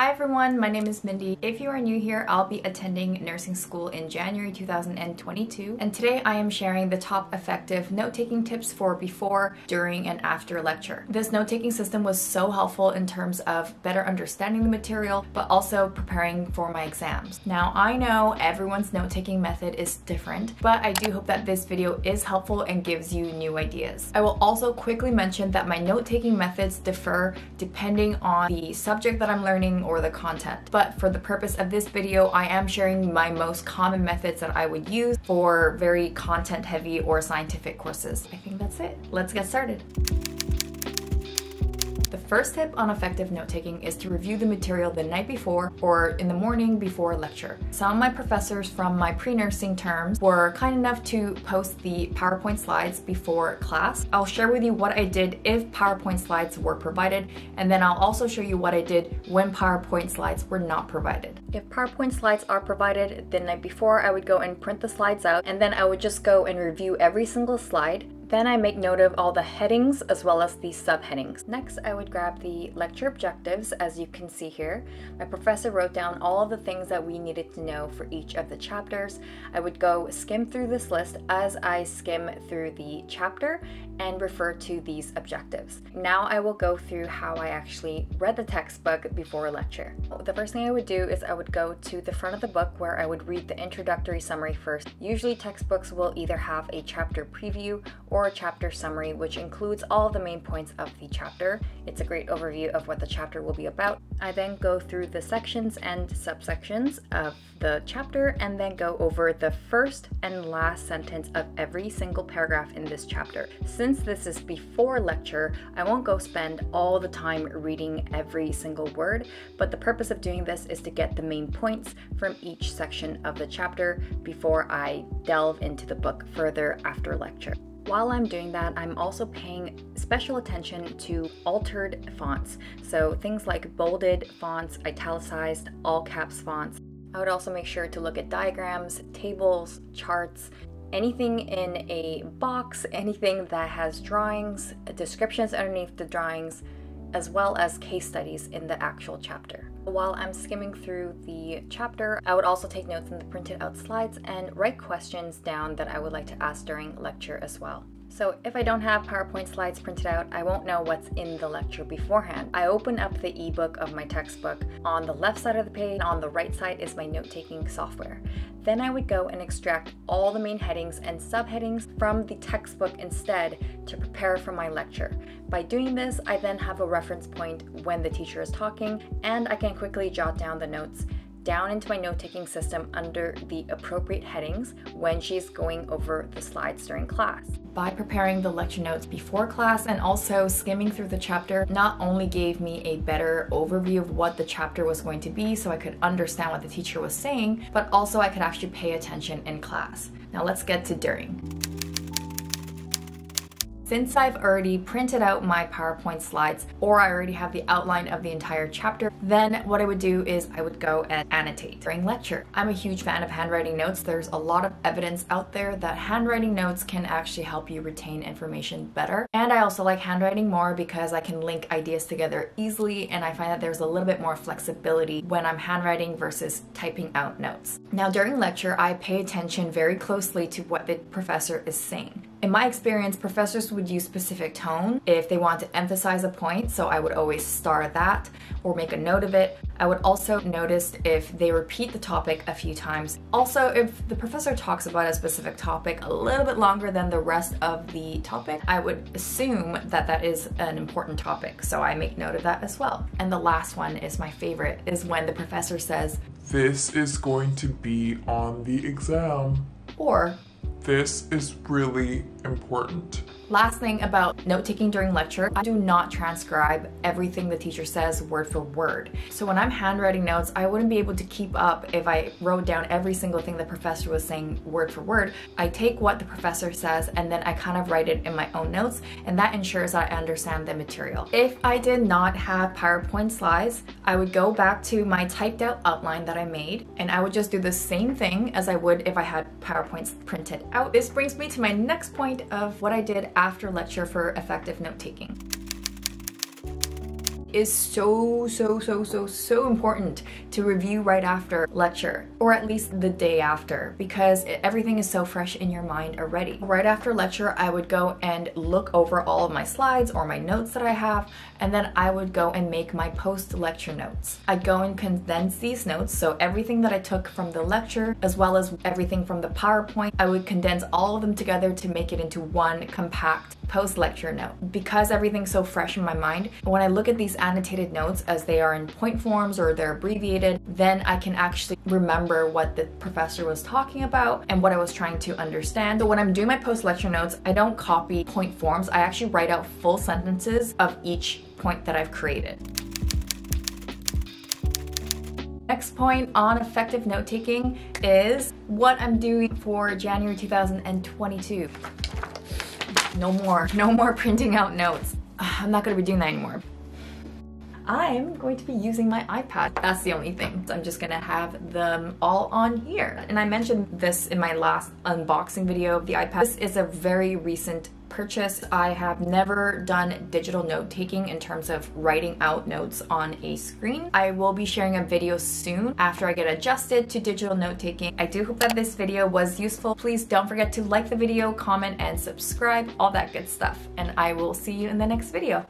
Hi everyone, my name is Mindy. If you are new here, I'll be attending nursing school in January 2022, and today I am sharing the top effective note-taking tips for before, during, and after lecture. This note-taking system was so helpful in terms of better understanding the material, but also preparing for my exams. Now, I know everyone's note-taking method is different, but I do hope that this video is helpful and gives you new ideas. I will also quickly mention that my note-taking methods differ depending on the subject that I'm learning or the content. But for the purpose of this video, I am sharing my most common methods that I would use for very content heavy or scientific courses. I think that's it. Let's get started. The first tip on effective note-taking is to review the material the night before or in the morning before lecture. Some of my professors from my pre-nursing terms were kind enough to post the PowerPoint slides before class. I'll share with you what I did if PowerPoint slides were provided, and then I'll also show you what I did when PowerPoint slides were not provided. If PowerPoint slides are provided the night before, I would go and print the slides out, and then I would just go and review every single slide. Then I make note of all the headings as well as the subheadings. Next, I would grab the lecture objectives, as you can see here. My professor wrote down all of the things that we needed to know for each of the chapters. I would go skim through this list as I skim through the chapter and refer to these objectives. Now I will go through how I actually read the textbook before a lecture. The first thing I would do is I would go to the front of the book where I would read the introductory summary first. Usually textbooks will either have a chapter preview or a chapter summary, which includes all the main points of the chapter. It's a great overview of what the chapter will be about. I then go through the sections and subsections of the chapter and then go over the first and last sentence of every single paragraph in this chapter. Since this is before lecture, I won't go spend all the time reading every single word, but the purpose of doing this is to get the main points from each section of the chapter before I delve into the book further after lecture. While I'm doing that, I'm also paying special attention to altered fonts, so things like bolded fonts, italicized, all caps fonts. I would also make sure to look at diagrams, tables, charts, anything in a box, anything that has drawings, descriptions underneath the drawings, as well as case studies in the actual chapter. While I'm skimming through the chapter, I would also take notes in the printed out slides and write questions down that I would like to ask during lecture as well. So if I don't have PowerPoint slides printed out, I won't know what's in the lecture beforehand. I open up the ebook of my textbook. On the left side of the page, on the right side is my note-taking software. Then I would go and extract all the main headings and subheadings from the textbook instead to prepare for my lecture. By doing this, I then have a reference point when the teacher is talking, and I can quickly jot down the notes down into my note-taking system under the appropriate headings when she's going over the slides during class. By preparing the lecture notes before class and also skimming through the chapter not only gave me a better overview of what the chapter was going to be so I could understand what the teacher was saying, but also I could actually pay attention in class. Now let's get to during. Since I've already printed out my PowerPoint slides or I already have the outline of the entire chapter, then what I would do is I would go and annotate during lecture. I'm a huge fan of handwriting notes. There's a lot of evidence out there that handwriting notes can actually help you retain information better. And I also like handwriting more because I can link ideas together easily, and I find that there's a little bit more flexibility when I'm handwriting versus typing out notes. Now during lecture, I pay attention very closely to what the professor is saying. In my experience, professors would use specific tone if they want to emphasize a point, so I would always star that or make a note of it. I would also notice if they repeat the topic a few times. Also, if the professor talks about a specific topic a little bit longer than the rest of the topic, I would assume that that is an important topic, so I make note of that as well. And the last one is my favorite, is when the professor says, "This is going to be on the exam," or "This is really important." Last thing about note-taking during lecture, I do not transcribe everything the teacher says word for word. So when I'm handwriting notes, I wouldn't be able to keep up if I wrote down every single thing the professor was saying word for word. I take what the professor says and then I kind of write it in my own notes, and that ensures I understand the material. If I did not have PowerPoint slides, I would go back to my typed out outline that I made, and I would just do the same thing as I would if I had PowerPoints printed out. This brings me to my next point of what I did after lecture for effective note-taking. is so important to review right after lecture, or at least the day after, because everything is so fresh in your mind already. Right after lecture, I would go and look over all of my slides or my notes that I have, and then I would go and make my post-lecture notes. I'd go and condense these notes, so everything that I took from the lecture as well as everything from the PowerPoint, I would condense all of them together to make it into one compact post-lecture note. Because everything's so fresh in my mind, when I look at these annotated notes as they are in point forms or they're abbreviated, then I can actually remember what the professor was talking about and what I was trying to understand. So when I'm doing my post-lecture notes, I don't copy point forms. I actually write out full sentences of each point that I've created. Next point on effective note-taking is what I'm doing for January 2022. No more printing out notes. I'm not going to be doing that anymore. I'm going to be using my iPad. That's the only thing. I'm just gonna have them all on here. And I mentioned this in my last unboxing video of the iPad. This is a very recent purchase. I have never done digital note-taking in terms of writing out notes on a screen. I will be sharing a video soon after I get adjusted to digital note-taking. I do hope that this video was useful. Please don't forget to like the video, comment, and subscribe, all that good stuff. And I will see you in the next video.